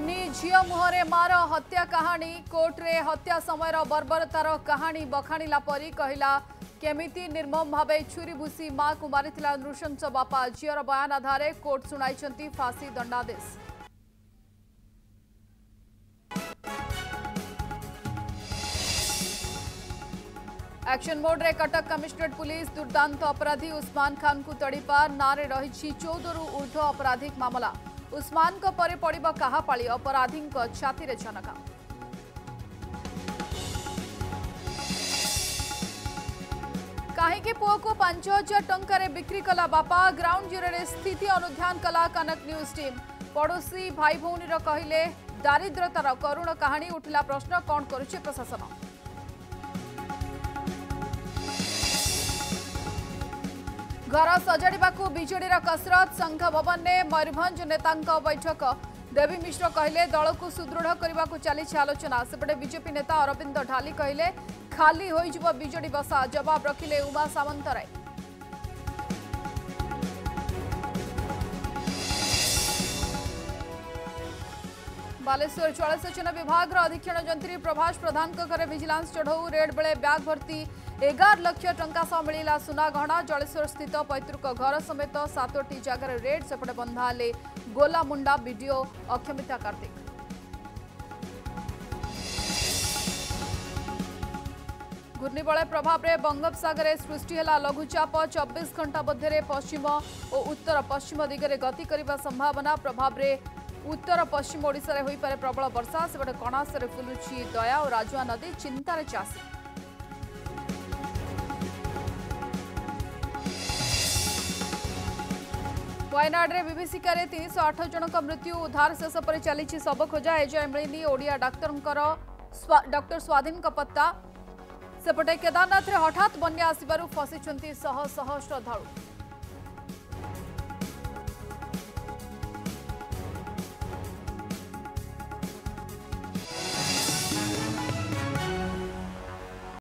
नहीं झील मुहरे मार हत्या कहानी कोर्टे हत्या समय बर्बरतार कहानी बखाणीला परी कहला केमिति निर्मम भाव छुरी भूसी मां को मारी नृशंस बापा झीर बयान आधार कोर्ट सुनाई फांसी दंडादेश। एक्शन मोड रे कटक कमिश्नरेट पुलिस दुर्दांत अपराधी उस्मान खान को तड़ीपार नारे रही 14 रु ऊर्ध अपराधिक मामला उस्मान को परे पड़िबा कहा पाली अपराधी छाती रे झनका। कहीं पुओ को 5000 टंका बिक्री कला बापा ग्राउंड जीरो रे स्थिति अनुध्यान कला कनक न्यूज टीम। पड़ोशी भाई भौनी कहले दारिद्रतार करुण कहानी उठला प्रश्न कौन करुचे प्रशासन। घर सजाड़ाकू विजेडर कसरत संघ भवन में मयूरभंज नेता बैठक देवी मिश्र कहले दल को सुदृढ़ करने को चली आलोचना। सेपटे बीजेपी नेता अरविंद ढाली कहले खाली हो विजेडी बसा जवाब रखिले उमा सामंतराय। बालेश्वर जलसेचन विभाग अधीक्षण जंत्री प्रभास प्रधान घर विजिलेंस चढ़ऊ रेड बेले ब्याग भर्ती 11 लाख टंका सह मिला सुना गहना। जलेश्वर स्थित पैतृक घर समेत 7टी जगार रेड सेपटे बंधाले गोला मुंडा वीडियो अक्षमिता कार्तिक। घूर्णिबल प्रभाव में बंगोपसागर सृष्टि है लघुचाप 24 घंटा मध्य पश्चिम और उत्तर पश्चिम दिगरे गति करने संभावना। प्रभाव में उत्तर पश्चिम ओडिशा रे होइपारे प्रबल वर्षा सेपटे कणासरे फुलुची दया और राजुआ नदी चिंतार चाषी। वायनाड रे विभीषिकार 308 जन मृत्यु उद्धार शेष पर चली शब खोजा एजाए मिलनी ओडिया डॉक्टर स्वाधीन पत्ता। सेपटे केदारनाथ रे हठात बन्या आसबारु फसी शह शह श्रद्धालु।